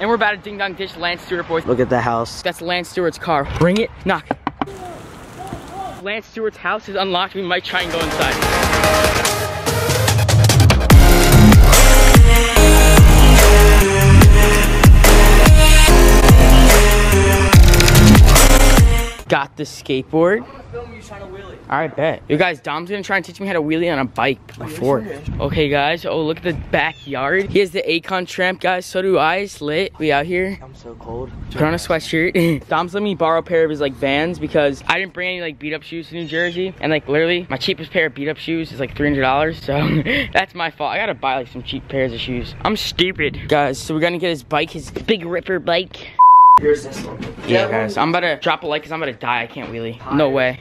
And we're about to ding dong ditch Lance Stewart, boys. Look at the house. That's Lance Stewart's car. Bring it, knock. Lance Stewart's house is unlocked. We might try and go inside. Got the skateboard. I'm gonna film you trying to wheelie. All right, bet. You guys, Dom's gonna try and teach me how to wheelie on a bike before. Okay, guys. Oh, look at the backyard. He has the Akon tramp, guys. So do I. It's lit. We out here. I'm so cold. Put on a sweatshirt. Dom's let me borrow a pair of his like Vans because I didn't bring any like beat up shoes to New Jersey, and like literally my cheapest pair of beat up shoes is like $300. So that's my fault. I gotta buy like some cheap pairs of shoes. I'm stupid, guys. So we're gonna get his bike, his big ripper bike. Here's this one. Yeah, guys, I'm about to drop a like because I'm about to die. I can't wheelie. No way.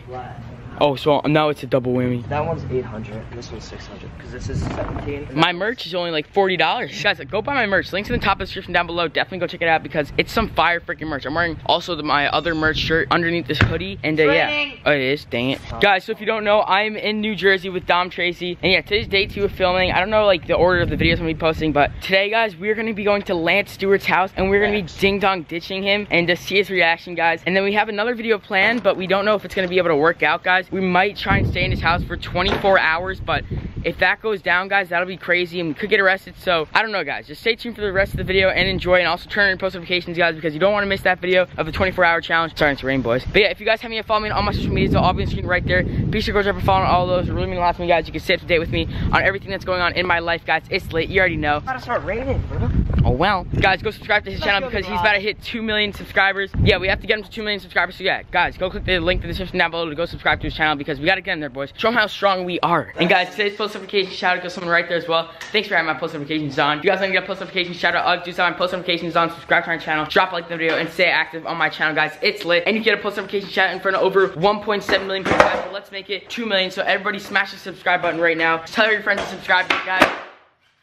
Oh, so now it's a double whammy. That one's 800. This one's 600 because this is 17. My merch is only like $40. Guys, go buy my merch. Links in the top of the description down below. Definitely go check it out because it's some fire freaking merch. I'm wearing also my other merch shirt underneath this hoodie. And yeah, oh, it is. Dang it. Guys, so if you don't know, I'm in New Jersey with Dom Tracy. And yeah, today's day 2 of filming. I don't know like the order of the videos I'm going to be posting, but today, guys, we're going to be going to Lance Stewart's house and we're going to be ding dong ditching him and to see his reaction, guys. And then we have another video planned, but we don't know if it's going to be able to work out, guys. We might try and stay in his house for 24 hours, but if that goes down, guys, that'll be crazy and we could get arrested. So I don't know, guys. Just stay tuned for the rest of the video and enjoy, and also turn on post notifications, guys, because you don't want to miss that video of the 24-hour challenge. Starting to rain, boys. But yeah, if you guys haven't yet followed me on all my social medias, they'll all be on the screen right there. Be sure to go drop a follow on all those. It really means a lot to me, guys. You can stay up to date with me on everything that's going on in my life, guys. It's late. You already know. It's about to start raining, bro. Oh, well. Guys, go subscribe to his channel because he's about to hit 2 million subscribers. Yeah, we have to get him to 2 million subscribers. So yeah, guys, go click the link in the description down below to go subscribe to his channel because we got to get him there, boys. Show him how strong we are. And guys, today's post notification shout out goes someone right there as well. Thanks for having my post notifications on. If you guys want to get a post notification shout out, I'll do some post notifications on. Subscribe to my channel, drop a like to the video, and stay active on my channel, guys. It's lit. And you get a post notification shout out in front of over 1.7 million people, guys. So let's make it 2 million. So everybody smash the subscribe button right now. Just tell your friends to subscribe, guys.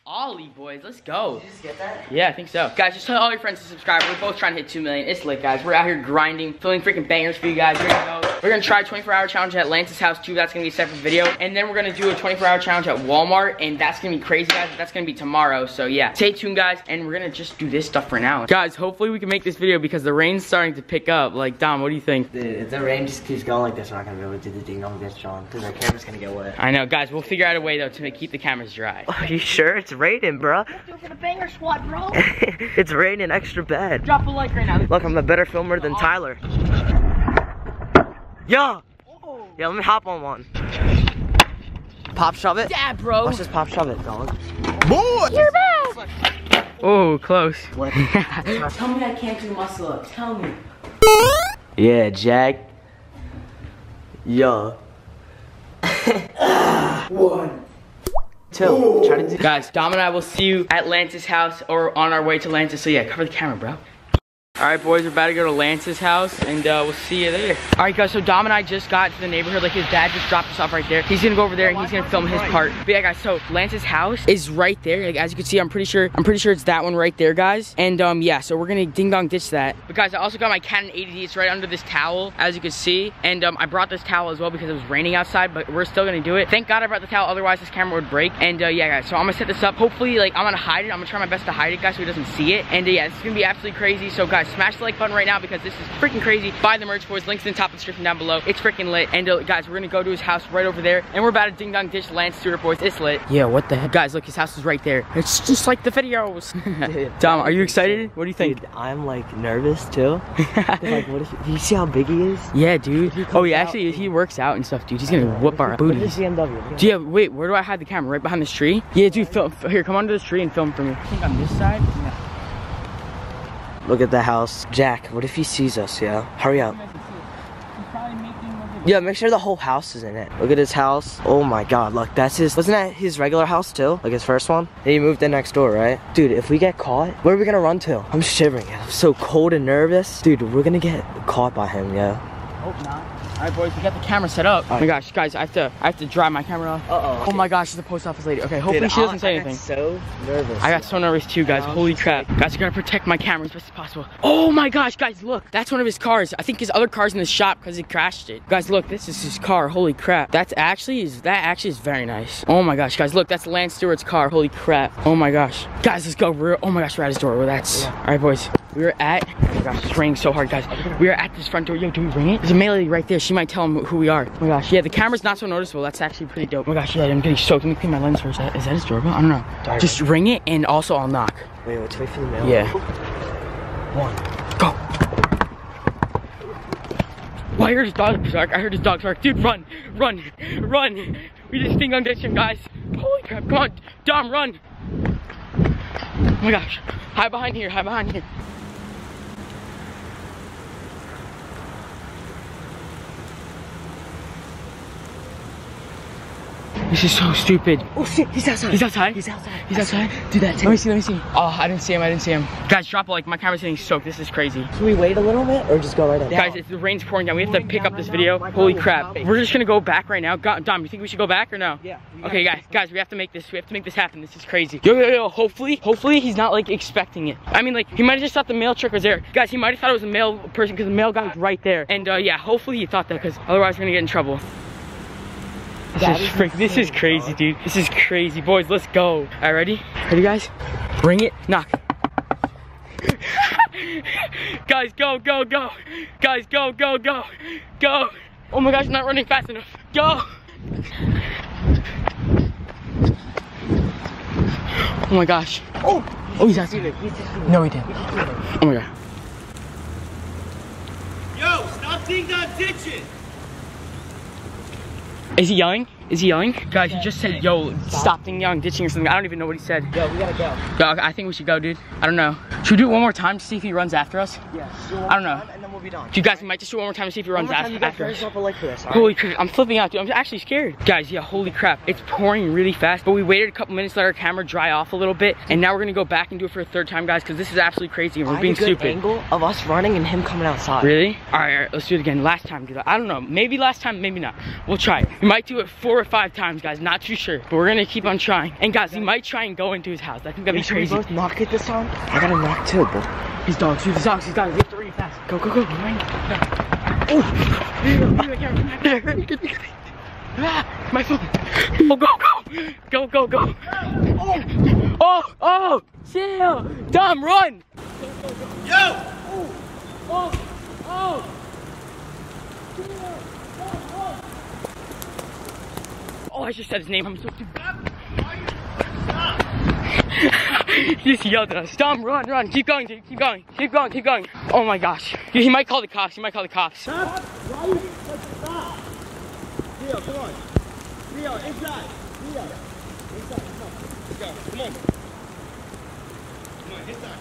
Ollie, boys, let's go. Did you just get that? Yeah, I think so. Guys, just tell all your friends to subscribe. We're both trying to hit 2 million. It's lit, guys. We're out here grinding, filming freaking bangers for you guys. Here we go. We're gonna try a 24-hour challenge at Lance's house too. That's gonna be a separate video. And then we're gonna do a 24-hour challenge at Walmart, and that's gonna be crazy, guys. That's gonna be tomorrow. So yeah, stay tuned, guys. And we're gonna just do this stuff for now, guys. Hopefully we can make this video because the rain's starting to pick up. Like, Dom, what do you think? Dude, if the rain just keeps going like this, we're not gonna be able to do the ding dong ditch, John, because our camera's gonna get wet. I know, guys. We'll figure out a way though to keep the cameras dry. Are you sure? It's raining, bro. Let's do it for the banger squad, bro. It's raining extra bad. Drop a like right now. Look, I'm a better filmer than Tyler. Yo! Oh. Yeah, let me hop on one. Pop shove it? Yeah, bro. Let's just pop shove it, dog. Boy! You're back! Oh, close. What? Tell me I can't do muscle ups. Tell me. Yeah, Jack. Yo. 1, 2. Ooh. Try to do. Guys, Dom and I will see you at Lance's house or on our way to Lance's. So yeah, cover the camera, bro. Alright, boys, we're about to go to Lance's house, and we'll see you there. Alright, guys, so Dom and I just got to the neighborhood. Like, his dad just dropped us off right there. He's gonna go over there, and he's gonna film his part. But yeah, guys, so Lance's house is right there. Like, as you can see, I'm pretty sure it's that one right there, guys. And, yeah, so we're gonna ding-dong ditch that. But, guys, I also got my Canon 80D. It's right under this towel, as you can see. And, I brought this towel as well because it was raining outside, but we're still gonna do it. Thank God I brought the towel, otherwise this camera would break. And, yeah, guys, so I'm gonna set this up. Hopefully, like, I'm gonna hide it. I'm gonna try my best to hide it, guys, so he doesn't see it. And, yeah, this is gonna be absolutely crazy. So, guys, smash the like button right now because this is freaking crazy. Buy the merch, boys. Links in the top of the description down below. It's freaking lit. And guys, we're gonna go to his house right over there, and we're about to ding dong ditch Lance Stewart, boys. It's lit. Yeah, what the heck, guys? Look, his house is right there. It's just like the videos. Dude, Dom, are you excited? What do you think? Dude, I'm like nervous too. Like, what if, do you see how big he is? Yeah, dude. Oh, yeah, actually, he works out and stuff, dude. He's gonna whoop our booties. BMW. Yeah, wait. Where do I hide the camera? Right behind this tree? Yeah, dude. Film here. Come under this tree and film for me. I think on this side. Yeah. Look at the house. Jack, what if he sees us, yeah? Hurry up. Yeah, make sure the whole house is in it. Look at his house. Oh my god, look, that's his. Wasn't that his regular house too? Like his first one? Then he moved in next door, right? Dude, if we get caught, where are we gonna run to? I'm shivering. I'm so cold and nervous. Dude, we're gonna get caught by him, yeah? Hope not. Alright boys, we got the camera set up. Oh my gosh, guys, I have to dry my camera off. Uh-oh. Oh my gosh, it's the post office lady. Okay, hopefully she doesn't say anything. So nervous. I got so nervous too, guys. Holy crap. Guys, you gotta protect my camera as best as possible. Oh my gosh, guys, look. That's one of his cars. I think his other car's in the shop because he crashed it. Guys, look, this is his car. Holy crap. That actually is very nice. Oh my gosh, guys, look, that's Lance Stewart's car. Holy crap. Oh my gosh. Guys, let's go. Oh my gosh, we're at his door. Alright boys. Oh my gosh, it's raining so hard, guys. We are at this front door. Yo, do we ring it? There's a mail right there. She might tell him who we are. Oh my gosh, yeah, the camera's not so noticeable. That's actually pretty dope. Oh my gosh, yeah, I'm getting soaked. Let me clean my lens first. Is that his doorbell? I don't know. Diary. Just ring it and also I'll knock. Wait, let's wait for the mail. Yeah. One. Go. Well, I heard his dog bark. Dude, run. Run. We just think on him, guys. Holy crap. Come on. Dom, run. Oh my gosh. Hide behind here. This is so stupid. Oh shit, he's outside. He's outside. Do that. Let me see. Oh, I didn't see him. Guys, drop a like. My camera's getting soaked. This is crazy. Can we wait a little bit or just go right in? Guys, the rain's pouring down. We have to pick up this video. Holy crap. We're just gonna go back right now. God, Dom, you think we should go back or no? Yeah. Okay, guys, we have to make this happen. This is crazy. Yo. Hopefully he's not like expecting it. I mean, like, he might have just thought the mail truck was there. Guys, he might have thought it was a mail person because the mail guy was right there. And yeah, hopefully he thought that because otherwise we're gonna get in trouble. This is crazy, dude. This is crazy. Boys, let's go. All right, ready? Ready, guys? Bring it. Knock. Guys, go. Guys, go. Oh my gosh, I'm not running fast enough. Go. Oh my gosh. Oh, he's asking. No, he didn't. Oh my god. Yo, stop ditching. Is he yelling? Guys, he just said, yo, stop ditching or something. I don't even know what he said. Yo, we gotta go. Yo, I think we should go, dude. I don't know. Should we do it one more time to see if he runs after us? Yeah, I don't know. And then we'll be done. Dude, guys, we might just do it one more time to see if he runs after us. Holy crap, I'm flipping out, dude. I'm actually scared. Guys, yeah, holy crap. It's pouring really fast, but we waited a couple minutes to let our camera dry off a little bit, and now we're gonna go back and do it for a third time, guys, because this is absolutely crazy. We're being stupid. I had a good angle of us running and him coming outside. Really? All right, let's do it again. Last time, dude. I don't know. Maybe last time, maybe not. We'll try it. We might do it 4 or 5 times, guys. Not too sure, but we're gonna keep on trying. And guys, we might try and go into his house. I think that'd be crazy. Should we both knock at this time? I gotta knock too, bro. He's dogs. We have to run fast. Go. Oh, my phone. Oh, go. Oh, chill. Dom, run. Yo. Oh. Oh, I just said his name. I'm so stupid. He just yelled at us. Dom, run. Keep going. Oh my gosh. Dude, he might call the cops. Stop. Why you stop? Leo, come on. Leo, inside. Let's go. Come on, inside.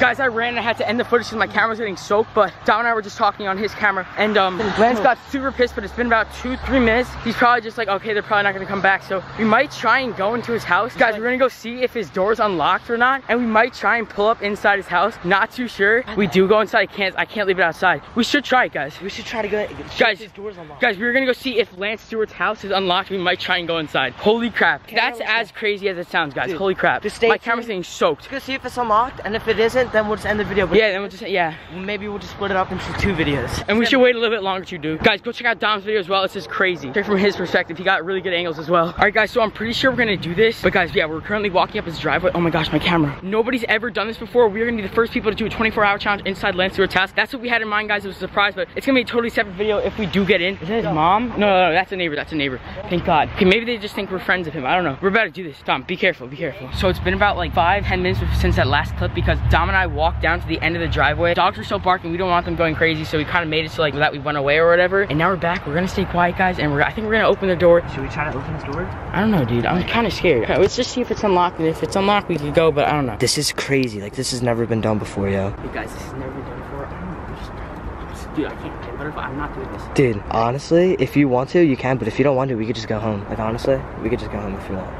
Guys, I ran and I had to end the footage because my camera's getting soaked, but Dom and I were just talking on his camera, and Lance got super pissed, but it's been about 2-3 minutes. He's probably just like, okay, they're probably not gonna come back, so we might try and go into his house. Guys, we're gonna go see if his door's unlocked or not, and we might try and pull up inside his house. Not too sure. We do go inside. I can't leave it outside. We should try it, guys. We should try to go guys, his door's unlocked. Guys, we're gonna go see if Lance Stewart's house is unlocked. We might try and go inside. Holy crap. That's as crazy as it sounds, guys. Dude, holy crap. My camera's getting soaked. Let's go see if it's unlocked, and if it isn't, then we'll just end the video. But yeah, then we'll just, yeah. Maybe we'll just split it up into 2 videos. And we should wait a little bit longer too, dude. Guys, go check out Dom's video as well. It's just crazy. Check from his perspective. He got really good angles as well. All right, guys, so I'm pretty sure we're gonna do this. But guys, yeah, we're currently walking up his driveway. Oh my gosh, my camera. Nobody's ever done this before. We're gonna be the first people to do a 24-hour challenge inside Lance Stewart's house. That's what we had in mind, guys. It was a surprise, but it's gonna be a totally separate video if we do get in. Is that his mom? No, that's a neighbor. Thank God. Okay, maybe they just think we're friends of him. I don't know. We're about to do this. Dom, be careful. So it's been about like 5-10 minutes since that last clip because Dom and I walked down to the end of the driveway. Dogs were still barking. We don't want them going crazy, so we kind of made it so like that we went away or whatever. And now we're back. We're gonna stay quiet, guys, and I think we're gonna open the door. Should we try to open this door? I don't know, dude. I'm kind of scared. Okay, let's just see if it's unlocked, and if it's unlocked, we could go. But I don't know. This is crazy. Like this has never been done before, yo. Hey guys, this has never been done before. I don't know. Dude, I can't get butterfly. I'm not doing this. Dude, honestly, if you want to, you can. But if you don't want to, we could just go home. Like honestly, we could just go home if you want.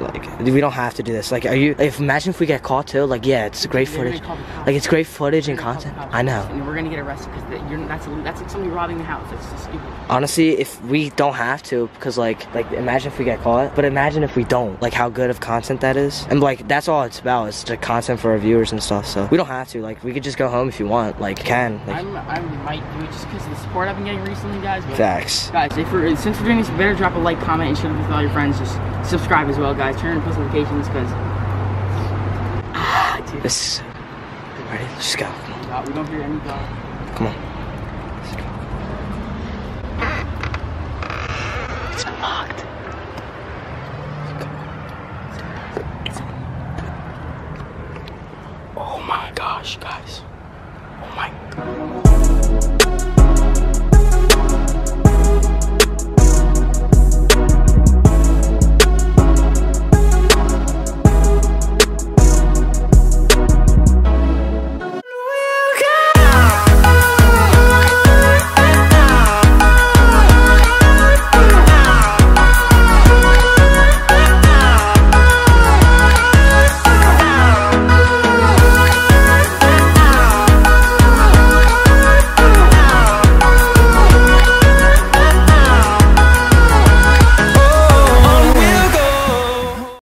Like, we don't have to do this. Like, are you? If, imagine if we get caught too. Like, yeah, it's great footage. Like, it's great footage and content. I know. And we're gonna get arrested because that's like somebody robbing the house. That's just stupid. Honestly, if we don't have to, because like imagine if we get caught. But imagine if we don't. Like, how good of content that is. And like, that's all it's about. It's the content for our viewers and stuff. So we don't have to. Like, we could just go home if you want. Like, can. Like, I might do it just because of the support I've been getting recently, guys. But, facts. Guys, since we're doing this, you better drop a like, comment, and share it with all your friends. Just subscribe as well, guys. Turn on post notifications, because dude. This. Ready? Let's go. We don't hear any dog. Come on. Let's go. It's unlocked. It's unlocked. Oh my gosh, guys.